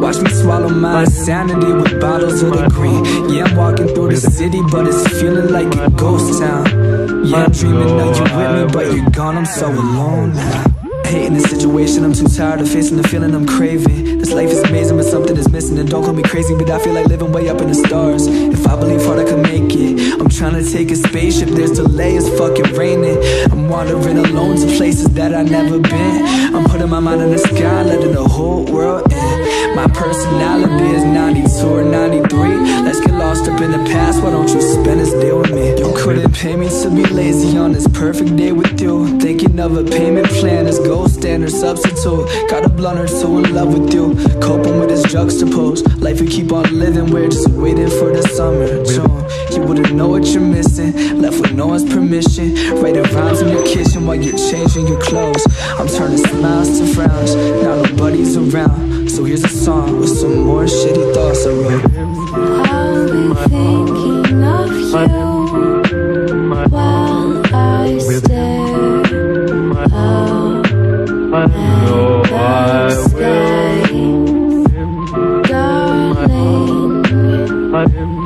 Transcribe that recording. Watch me swallow my insanity with bottles of the green. Yeah, I'm walking through the city, but it's feeling like a ghost town. Yeah, I'm dreaming that you're with me, but you're gone, I'm so alone now. Hating the situation, I'm too tired of facing the feeling I'm craving. This life is amazing, but something is missing. And don't call me crazy, but I feel like living way up in the stars. If I believe hard, I can make it. I'm trying to take a spaceship, there's delay, it's fucking raining. I'm wandering alone to places that I've never been. I'm putting my mind in the sky, letting the whole world in. My personality is 92 or 93. Let's get lost up in the past, why don't you spend this day with me? You couldn't pay me to be lazy on this perfect day with you. Thinking of a payment plan is go standard substitute. Got a blunt or two in love with you. Coping with this juxtapose. Life we keep on living, we're just waiting for the summer. June. You wouldn't know what you're missing. Left with no one's permission. Writing rhymes in your kitchen while you're changing your clothes. I'm turning smiles to frowns. Now nobody's around. So here's a song with some more shitty thoughts I wrote. I've been thinking of you while I stare out. I know I will, darling.